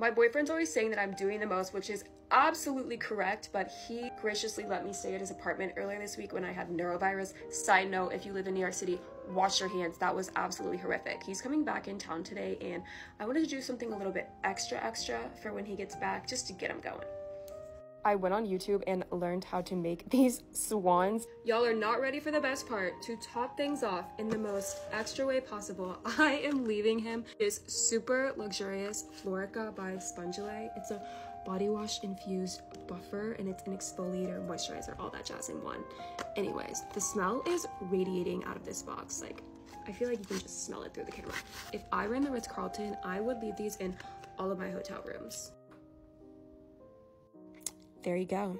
My boyfriend's always saying that I'm doing the most, which is absolutely correct, but he graciously let me stay at his apartment earlier this week when I had norovirus. Side note, if you live in New York City, wash your hands. That was absolutely horrific. He's coming back in town today, and I wanted to do something a little bit extra for when he gets back, just to get him going. I went on YouTube and learned how to make these swans. Y'all are not ready for the best part. To top things off in the most extra way possible, I am leaving him this super luxurious Florica by Spongelle. It's a body wash infused buffer, and it's an exfoliator, moisturizer, all that jazz in one. Anyways, the smell is radiating out of this box. Like, I feel like you can just smell it through the camera. If I ran the Ritz Carlton, I would leave these in all of my hotel rooms. There you go.